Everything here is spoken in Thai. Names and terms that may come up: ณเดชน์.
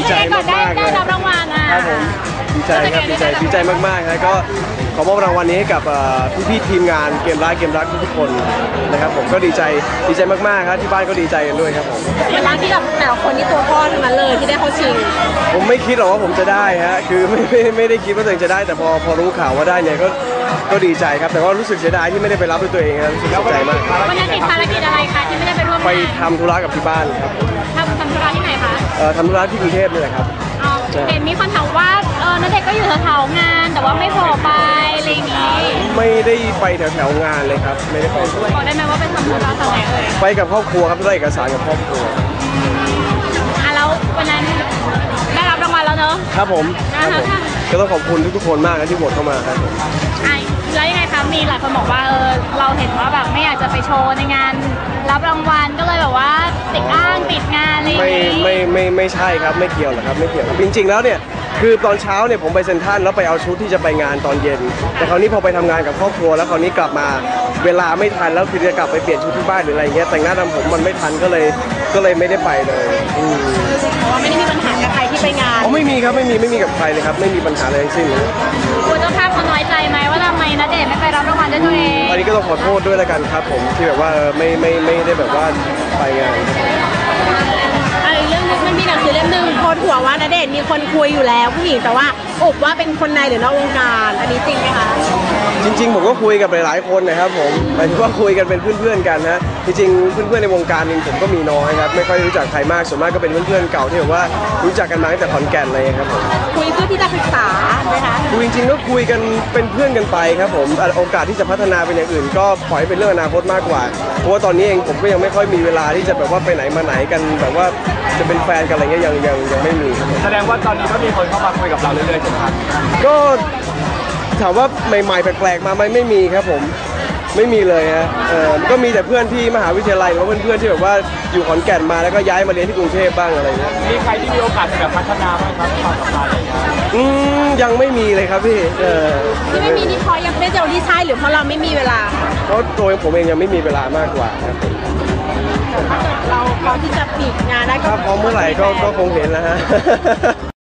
ดีใจมากๆเลยครับผมดีใจครับดีใจมากๆนะก็ขอมอบรางวัลนี้ให้กับพี่ๆทีมงานเกมร้ายเกมรักทุกคนนะครับผมก็ดีใจมากๆครับที่บ้านก็ดีใจกันด้วยครับผมเป็นรักที่แบบแต่ละคนที่ตัวพ่อทั้งนั้นเลยที่ได้เข้าชิงผมไม่คิดหรอกว่าผมจะได้ฮะคือไม่ได้คิดว่าตัวเองจะได้แต่พอรู้ข่าวว่าได้เนี่ยก็ดีใจครับแต่ก็รู้สึกเสียดายที่ไม่ได้ไปรับด้วยตัวเองนะรู้สึกเสียใจมากวันนี้ติดภารกิจอะไรคะที่ไม่ได้ไปร่วมงานไปทำธุระกับที่บ้านครับทำธุระที่ไหนคะทำธุระที่กรุงเทพนี่แหละครับเห็นมีคนถามว่าณเดชน์ก็อยู่แถวๆงานแต่ว่าไม่พอไปอะไรอย่างนี้ไม่ได้ไปแถวๆงานเลยครับไม่ได้ไปบอกได้ไหมว่าเป็นทำธุระตอนไหนเอ่ยไปกับครอบครัวครับได้เอกสารกับครอบครัวแล้ววันนั้นได้รับรางวัลแล้วเนอะครับผมก็ต้องขอบคุณทุกคนมากนะที่โหวตเข้ามาครับแล้วยังไงคะมีหลายคนบอกว่าเราเห็นว่าแบบไม่อยากจะไปโชว์ในงานรับรางวัลก็เลยแบบว่าติดอ้างติดงานอะไรอย่างนี้ไม่ใช่ครับไม่เกี่ยวหรอกครับไม่เกี่ยวจริงๆแล้วเนี่ยคือตอนเช้าเนี่ยผมไปเซ็นทรัลแล้วไปเอาชุดที่จะไปงานตอนเย็นแต่คราวนี้พอไปทำงานกับครอบครัวแล้วคราวนี้กลับมาเวลาไม่ทันแล้วคือจะกลับไปเปลี่ยนชุดที่บ้านหรืออะไรเงี้ยแต่งหน้าทำผมมันไม่ทันก็เลยไม่ได้ไปเลยเพราะว่าไม่ได้มีปัญหากับใครที่ไปงานไม่มีครับไม่มีกับใครเลยครับไม่มีปัญหาอะไรทั้งสิ้นเลยคุณเจ้าภาพเขาน้อยใจไหมว่าทำไมณเดชน์ไม่ไปรับรางวัลด้วยตัวเองอันนี้ก็ต้องขอโทษด้วยละกันครับผมที่แบบว่าไม่ได้แบบว่าไปงานเรื่องนึงมันมีหนังสือเล่มนึงโพสต์หัวว่าณเดชน์มีคนคุยอยู่แล้วผู้หญิงแต่ว่าอบว่าเป็นคนในหรือนอกวงการอันนี้จริงไหมคะจริงๆผมก็คุยกับหลายๆคนนะครับผมหมายถึงว่าคุยกันเป็นเพื่อนๆกันนะจริงๆเพื่อนๆในวงการนึงผมก็มีน้อยครับไม่ค่อยรู้จักใครมากส่วนมากก็เป็นเพื่อนๆเก่าที่แบบว่ารู้จักกันมาตั้งแต่ขอนแก่นเลยครับผมคุยเพื่อที่จะศึกษาไหมคะจริงๆก็คุยกันเป็นเพื่อนกันไปครับผมโอกาสที่จะพัฒนาเป็นอย่างอื่นก็ปล่อยเป็นเรื่องอนาคตมากกว่าเพราะว่าตอนนี้เองผมก็ยังไม่ค่อยมีเวลาที่จะแบบว่าไปไหนมาไหนกันแบบว่าจะเป็นแฟนกันอะไรเงี้ยยังไม่มีแสดงว่าตอนนี้ก็มีคนเข้ามาคุยกับเราเรื่อยๆใช่ไหมครับก็ถามว่าใหม่ๆแปลกๆมาไหมไม่มีครับผมไม่มีเลยฮะก็มีแต่เพื่อนที่มหาวิทยาลัยหรือว่าเพื่อนๆที่แบบว่าอยู่ขอนแก่นมาแล้วก็ย้ายมาเรียนที่กรุงเทพบ้างอะไรเงี้ยมีใครที่มีโอกาสแบบพัฒนาไหมครับความสัมพันธ์อะไรเงี้ยยังไม่มีเลยครับพี่ที่ไม่มีนี่เพราะยังไม่ได้เจอที่ใช่หรือเพราะเราไม่มีเวลาเพราะตัวผมเองยังไม่มีเวลามากกว่าครับเราพร้อมที่จะปิดงานได้ก็พร้อมเมื่อไหร่ก็คงเห็นแล้วฮะ